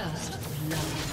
First love.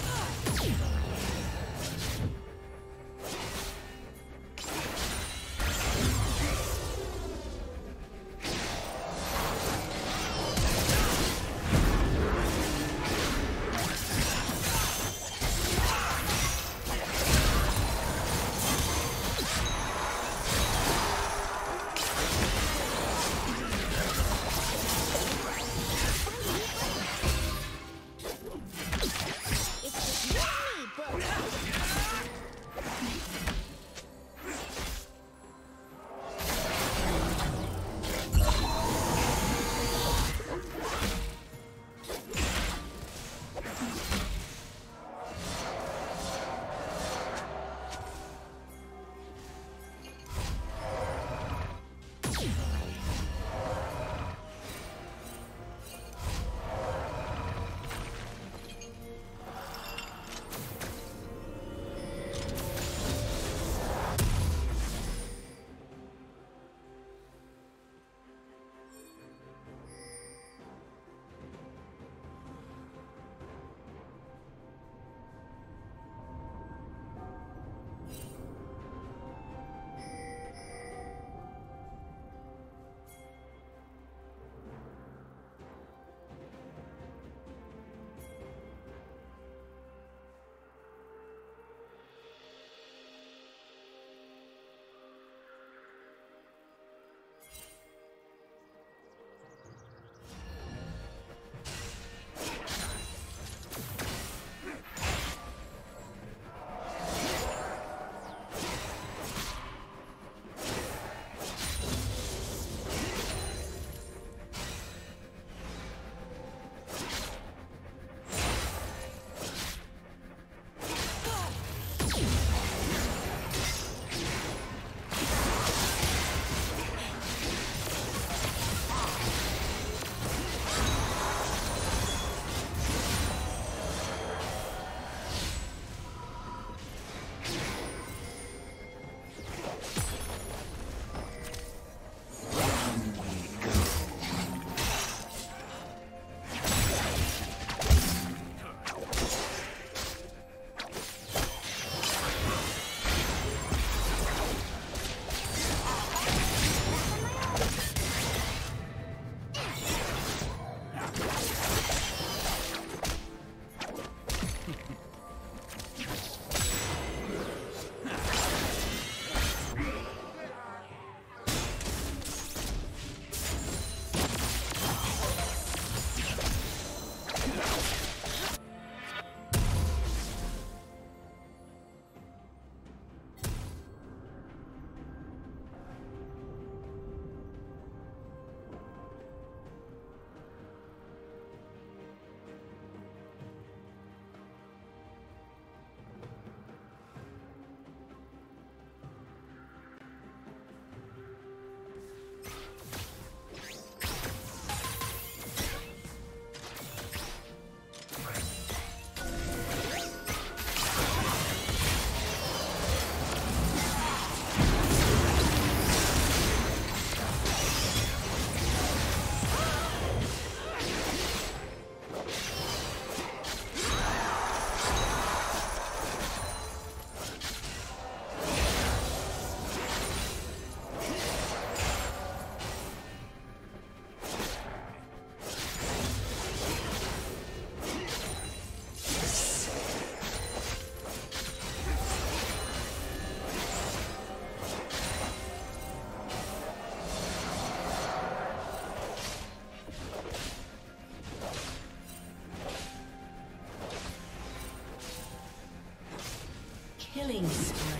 Killing spree.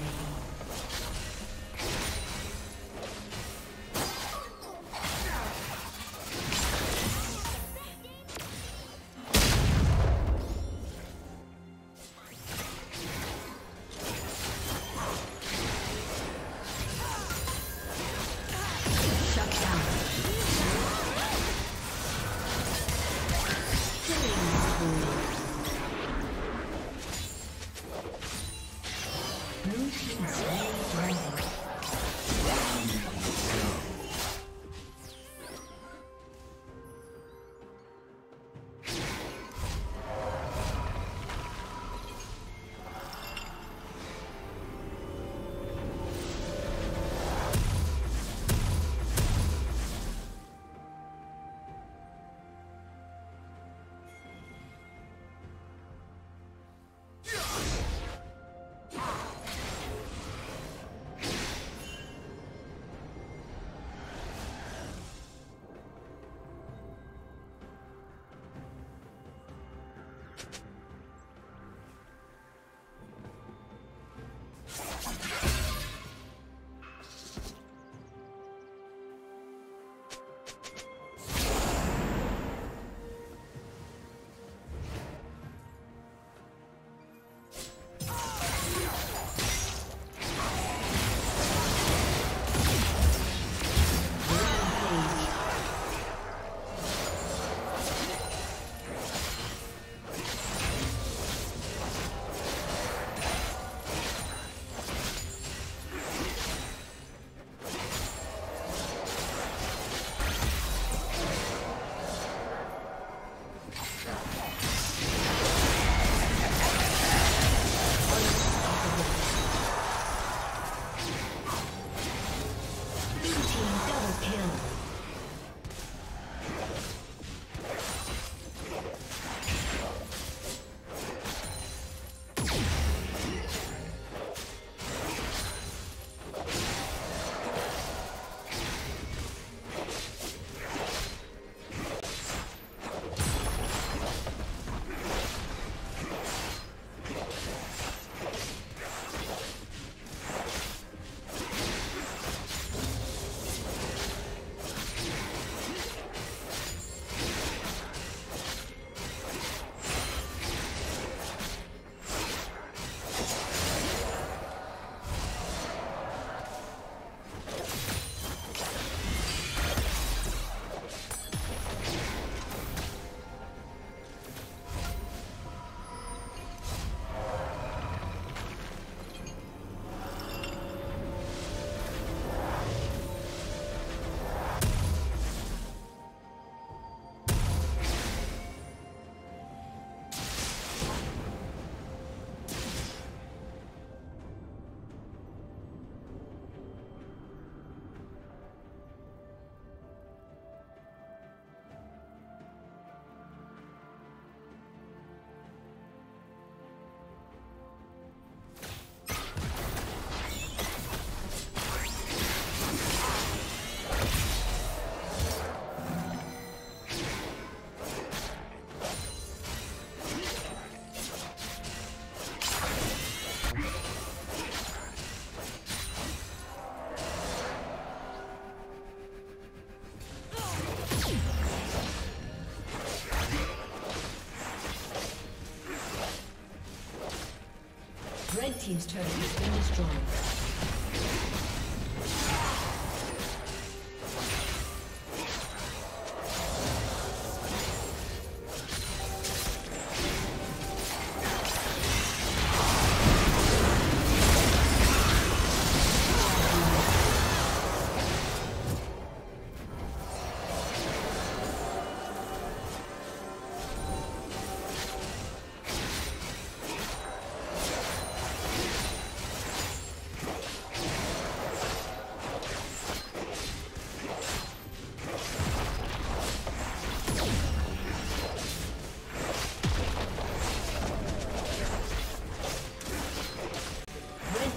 Blue team Red team's turret has been destroyed.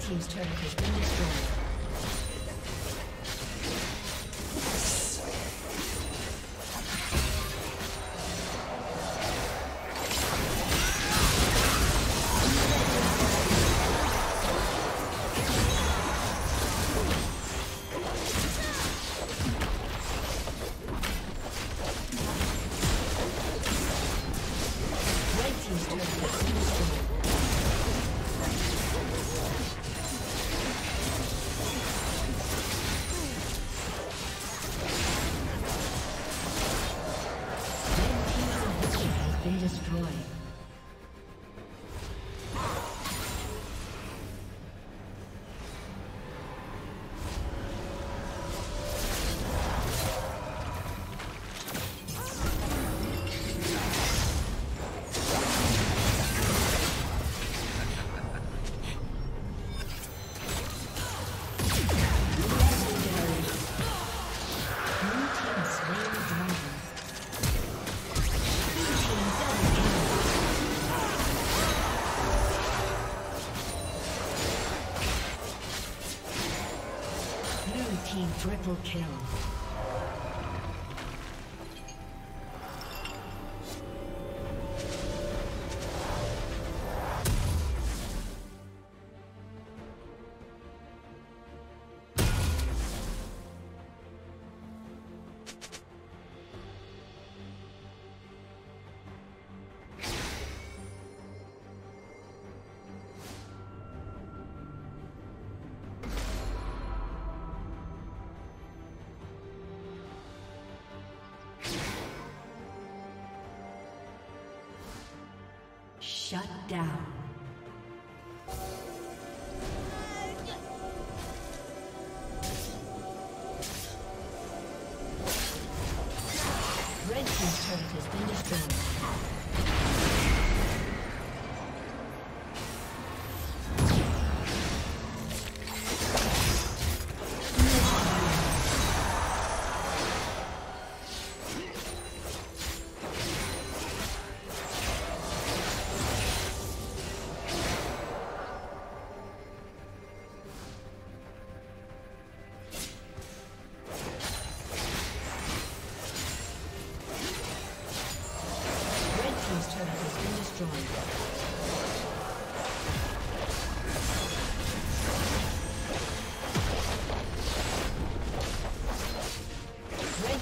Team's turret has been destroyed. Triple kill. Shut down. Red team's turret has been destroyed.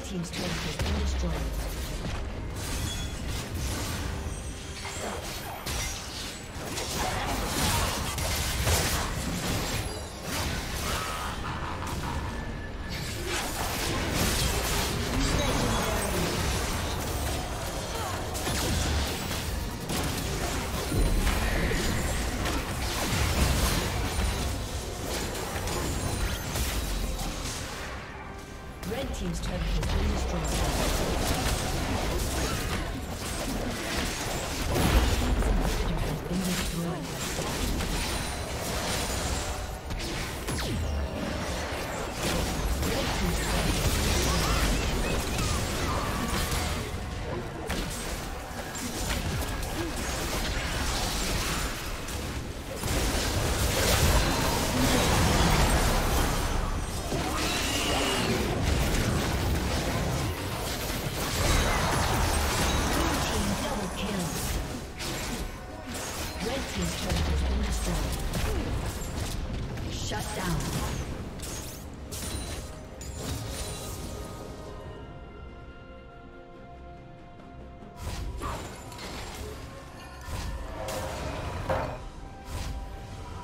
Team's turret has been destroyed. Team's turret has been destroyed. Has been destroyed. Red team's turret has been